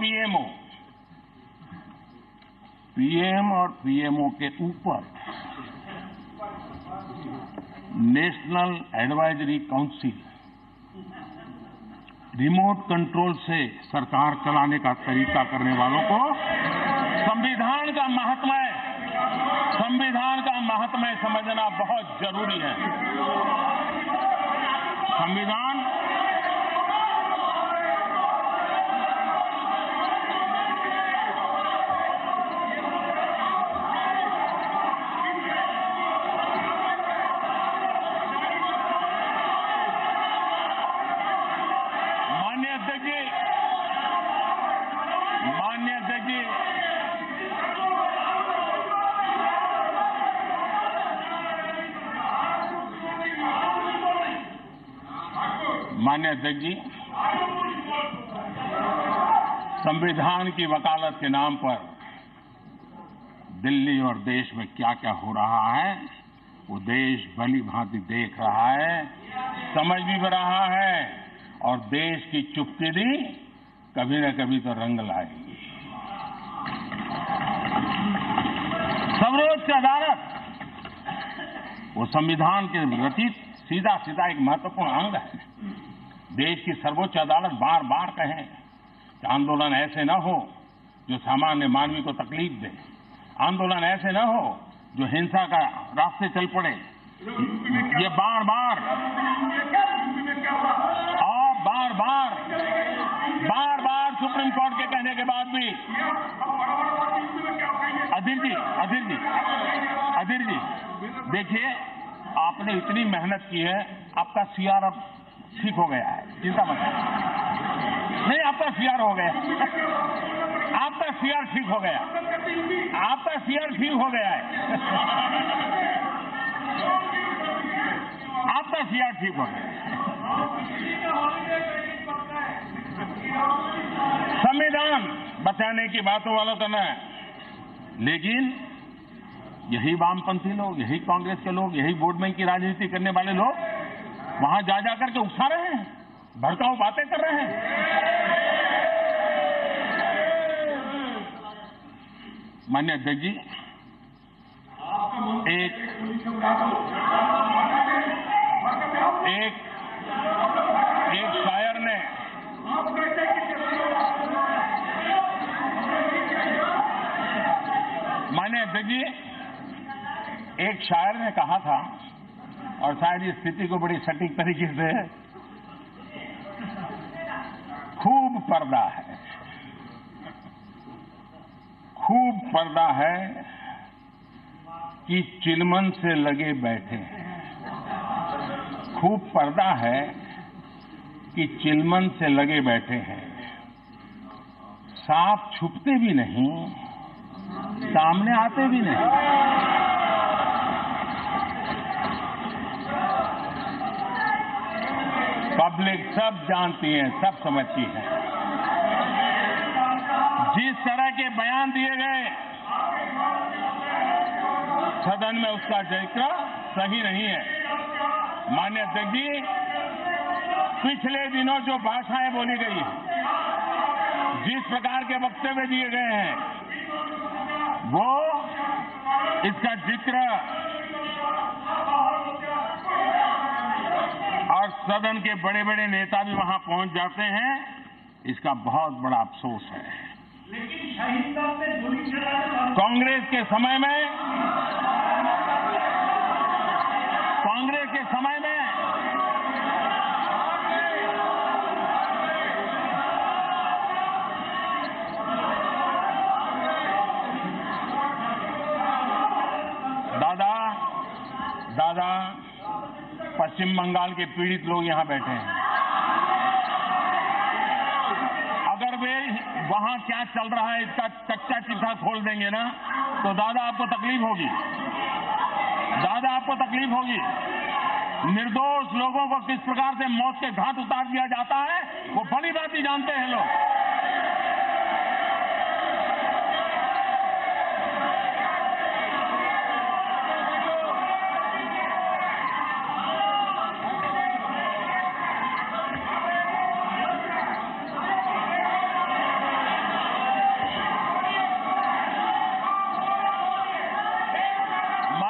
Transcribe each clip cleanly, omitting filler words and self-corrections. PMO, PM और PMO के ऊपर national advisory council, remote control से सरकार चलाने का तरीका करने वालों को संविधान का महात्म्य, संविधान का महात्म्य समझना बहुत जरूरी है। संविधान अध्यक्ष जी, संविधान की वकालत के नाम पर दिल्ली और देश में क्या क्या हो रहा है वो देश भली भांति देख रहा है, समझ भी रहा है और देश की चुपकिली कभी न कभी तो रंग लाएगी। सर्वोच्च अदालत वो संविधान के रचित सीधा सीधा एक महत्वपूर्ण अंग है। देश की सर्वोच्च अदालत बार बार कहे कि आंदोलन ऐसे न हो जो सामान्य मानवी को तकलीफ दे, आंदोलन ऐसे न हो जो हिंसा का रास्ते चल पड़े, ये बार बार और बार बार बार बार सुप्रीम कोर्ट के कहने के बाद भी अधीर जी देखिए, आपने इतनी मेहनत की है, आपका सीआरएफ ठीक हो गया है, चिंता मत करो। नहीं, आपका सीआर हो गया, आपका सीआर ठीक हो गया, आपका सीआर ठीक हो गया है, आपका सीआर ठीक हो गया। संविधान बचाने की बातों वाला तो न है, लेकिन यही वामपंथी लोग, यही कांग्रेस के लोग, यही वोट बैंक की राजनीति करने वाले लोग वहां जा जाकर के उकसा रहे हैं, भड़काऊ बातें कर रहे हैं। माननीय अध्यक्ष जी, एक शायर ने, माननीय अध्यक्ष जी, एक शायर ने कहा था, और शायद इस स्थिति को बड़ी सटीक तरीके से, खूब पर्दा है, खूब पर्दा है कि चिलमन से लगे बैठे, खूब पर्दा है कि चिलमन से लगे बैठे हैं, साफ छुपते भी नहीं, सामने आते भी नहीं। पब्लिक सब जानती है, सब समझती है। जिस तरह के बयान दिए गए सदन में, उसका जिक्र सही नहीं है। माननीय अध्यक्ष जी, पिछले दिनों जो भाषाएं बोली गई, जिस प्रकार के वक्तव्य दिए गए हैं, वो इसका जिक्र और सदन के बड़े बड़े नेता भी वहां पहुंच जाते हैं, इसका बहुत बड़ा अफसोस है। लेकिन कांग्रेस के समय में, दादा पश्चिम बंगाल के पीड़ित लोग यहां बैठे हैं, अगर वे वहां क्या चल रहा है इसका कच्चा चिट्ठा खोल देंगे ना, तो दादा आपको तकलीफ होगी, दादा आपको तकलीफ होगी। निर्दोष लोगों को किस प्रकार से मौत के घाट उतार दिया जाता है वो भली भांति जानते हैं लोग।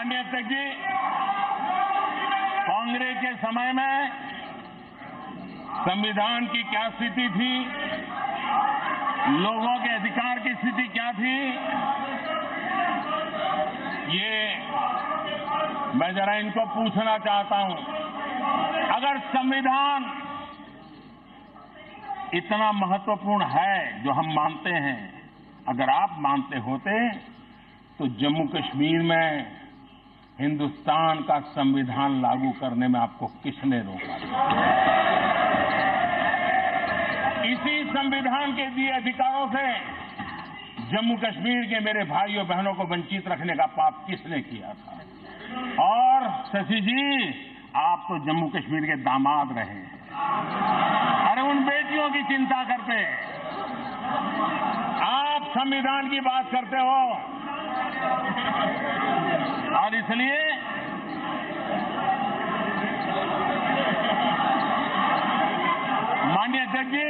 पांड्या तक जी कांग्रेस के समय में संविधान की क्या स्थिति थी, लोगों के अधिकार की स्थिति क्या थी, ये मैं जरा इनको पूछना चाहता हूं। अगर संविधान इतना महत्वपूर्ण है जो हम मानते हैं, अगर आप मानते होते तो जम्मू कश्मीर में हिंदुस्तान का संविधान लागू करने में आपको किसने रोका? इसी संविधान के दिए अधिकारों से जम्मू कश्मीर के मेरे भाइयों बहनों को वंचित रखने का पाप किसने किया था? और शशि जी, आप तो जम्मू कश्मीर के दामाद रहे हैं, अरे उन बेटियों की चिंता करते हैं। आप संविधान की बात करते हो और इसलिए माननीय अध्यक्ष जी,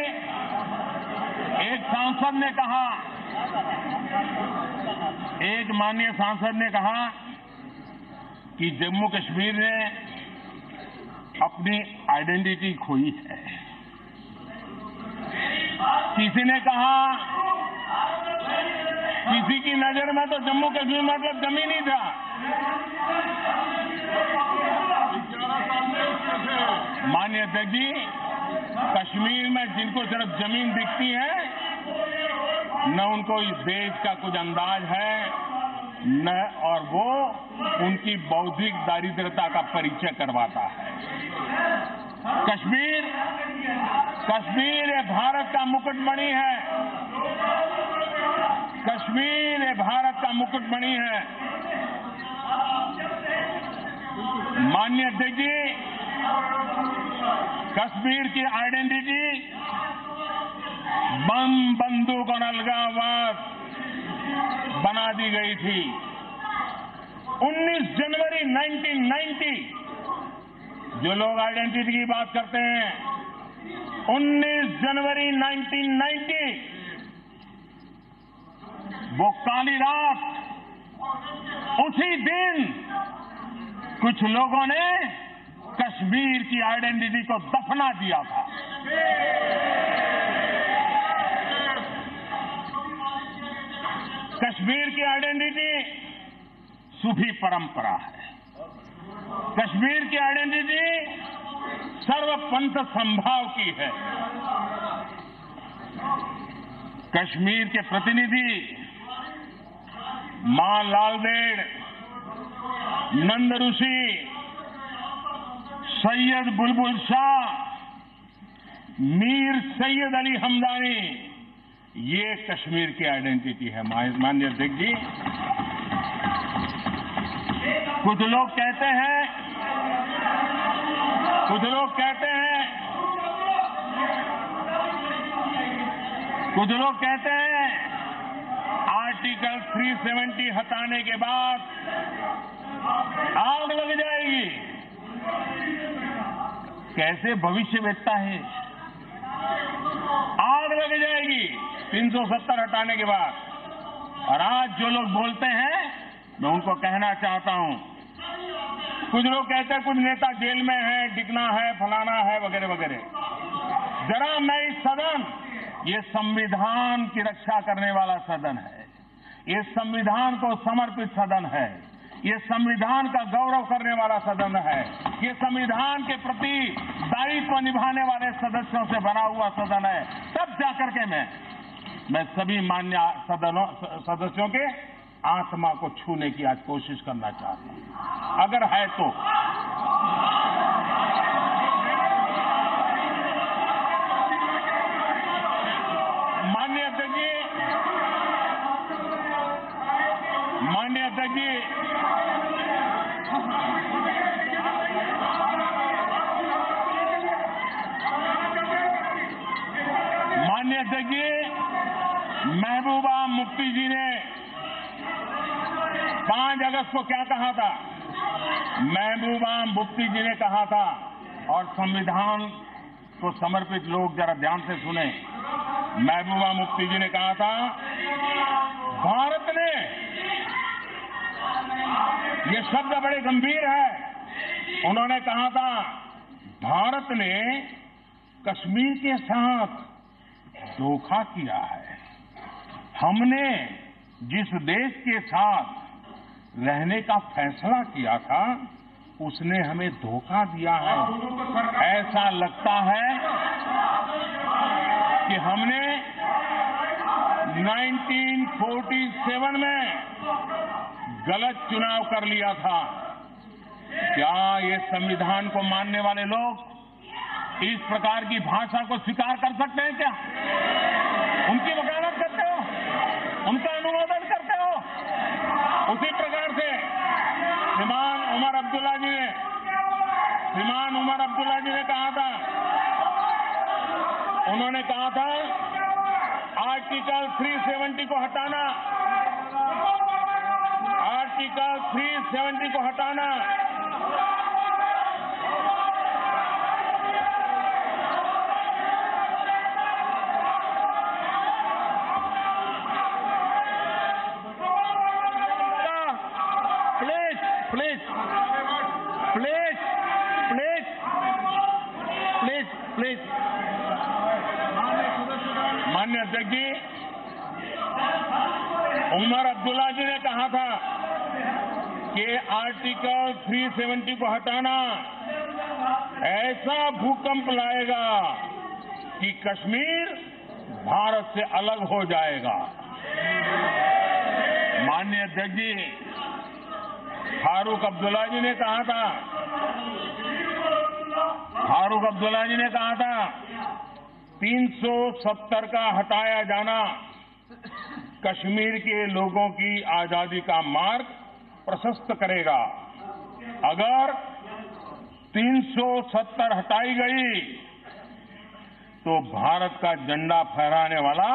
एक सांसद ने कहा, एक माननीय सांसद ने कहा कि जम्मू कश्मीर ने अपनी आइडेंटिटी खोई है। किसी ने कहा किसी की नजर में तो जम्मू कश्मीर मतलब जमीन ही था। माननीय अध्यक्ष जी, कश्मीर में जिनको सिर्फ जमीन दिखती है, न उनको इस देश का कुछ अंदाज है न, और वो उनकी बौद्धिक दारिद्रता का परिचय करवाता है। कश्मीर भारत का मुकुटमणि है, कश्मीर भारत का मुकुटमणि है। माननीय अध्यक्ष जी, कश्मीर की आइडेंटिटी बम, बंदूक और अलगाववाद बना दी गई थी। 19 जनवरी 1990, जो लोग आइडेंटिटी की बात करते हैं, 19 जनवरी 1990 वो काली रात, उसी दिन कुछ लोगों ने कश्मीर की आइडेंटिटी को दफना दिया था। कश्मीर की आइडेंटिटी सूफी परंपरा है, कश्मीर की आइडेंटिटी सर्वपंथ संभाव की है। कश्मीर के प्रतिनिधि मां लालदेड़, नंद ऋषि, सैयद बुलबुल शाह, मीर सैयद अली हमदानी, ये कश्मीर की आइडेंटिटी है। माननीय अध्यक्ष जी, कुछ लोग कहते हैं आर्टिकल 370 हटाने के बाद आग लग जाएगी। कैसे भविष्यवेत्ता है, आग लग जाएगी 370 हटाने के बाद। और आज जो लोग बोलते हैं, मैं उनको कहना चाहता हूं, कुछ लोग कहते हैं कुछ नेता जेल में है, डिगना है, फलाना है, वगैरह वगैरह। जरा मैं इस सदन, ये संविधान की रक्षा करने वाला सदन है, ये संविधान को समर्पित सदन है, ये संविधान का गौरव करने वाला सदन है, ये संविधान के प्रति दायित्व निभाने वाले सदस्यों से बना हुआ सदन है। तब जाकर के मैं सभी मान्य सदस्यों के आत्मा को छूने की आज कोशिश करना चाहता हूं, अगर है तो। माननीय अध्यक्ष जी, महबूबा मुफ्ती जी ने 5 अगस्त को क्या कहा था? महबूबा मुफ्ती जी ने कहा था, और संविधान को समर्पित लोग जरा ध्यान से सुने। महबूबा मुफ्ती जी ने कहा था, भारत ने ये शब्द बड़े गंभीर है। उन्होंने कहा था भारत ने कश्मीर के साथ धोखा किया है, हमने जिस देश के साथ रहने का फैसला किया था उसने हमें धोखा दिया है। ऐसा लगता है कि हमने 1947 में गलत चुनाव कर लिया था। क्या ये संविधान को मानने वाले लोग इस प्रकार की भाषा को स्वीकार कर सकते हैं? क्या उनकी वकालत करते हो, उनका अनुमोदन करते हो? उसी प्रकार से श्रीमान उमर अब्दुल्ला जी ने कहा था, उन्होंने कहा था आर्टिकल 370 को हटाना, आर्टिकल 370 को हटाना। प्लीज माननीय अध्यक्ष जी, उमर अब्दुल्ला जी ने कहा था कि आर्टिकल 370 को हटाना ऐसा भूकंप लाएगा कि कश्मीर भारत से अलग हो जाएगा। माननीय अध्यक्ष जी, फारूक अब्दुल्ला जी ने कहा था 370 का हटाया जाना कश्मीर के लोगों की आजादी का मार्ग प्रशस्त करेगा। अगर 370 हटाई गई तो भारत का झंडा फहराने वाला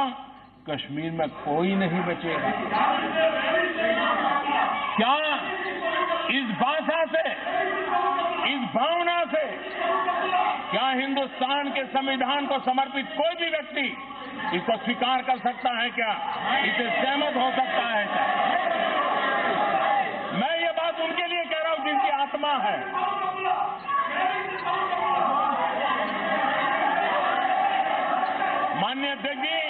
कश्मीर में कोई नहीं बचेगा। क्या इस भाषा से, इस भावना से क्या हिंदुस्तान के संविधान को समर्पित कोई भी व्यक्ति इसको स्वीकार कर सकता है? क्या इसे सहमत हो सकता है? क्या मैं ये बात उनके लिए कह रहा हूं जिनकी आत्मा है। माननीय अध्यक्ष जी,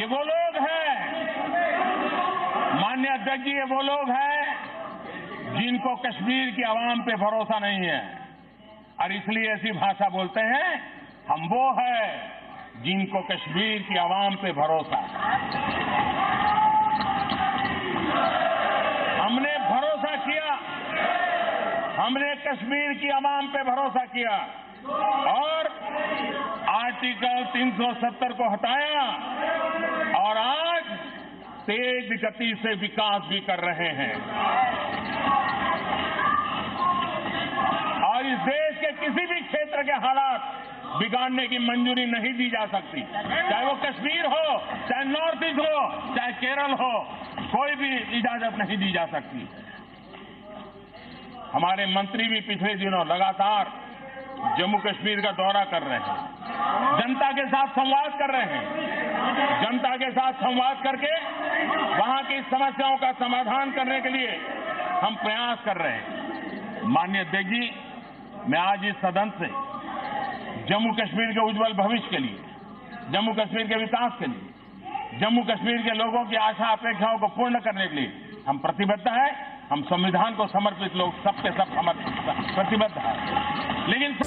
ये वो लोग हैं, माननीय अध्यक्ष जी, ये वो लोग हैं जिनको कश्मीर की आवाम पे भरोसा नहीं है और इसलिए ऐसी भाषा बोलते हैं। हम वो है जिनको कश्मीर की आवाम पे भरोसा है। हमने भरोसा किया, हमने कश्मीर की आवाम पे भरोसा किया और आर्टिकल 370 को हटाया और आज तेज गति से विकास भी कर रहे हैं। और इस देश के किसी भी क्षेत्र के हालात बिगाड़ने की मंजूरी नहीं दी जा सकती, चाहे वो कश्मीर हो, चाहे नॉर्थ ईस्ट हो, चाहे केरल हो, कोई भी इजाजत नहीं दी जा सकती। हमारे मंत्री भी पिछले दिनों लगातार जम्मू कश्मीर का दौरा कर रहे हैं, जनता के साथ संवाद कर रहे हैं। जनता के साथ संवाद करके वहां की समस्याओं का समाधान करने के लिए हम प्रयास कर रहे हैं। माननीय अध्यक्ष जी, मैं आज इस सदन से जम्मू कश्मीर के उज्जवल भविष्य के लिए, जम्मू कश्मीर के विकास के लिए, जम्मू कश्मीर के लोगों की आशा अपेक्षाओं को पूर्ण करने के लिए हम प्रतिबद्ध हैं। हम संविधान को समर्पित लोग सबके सब प्रतिबद्ध हैं। लेकिन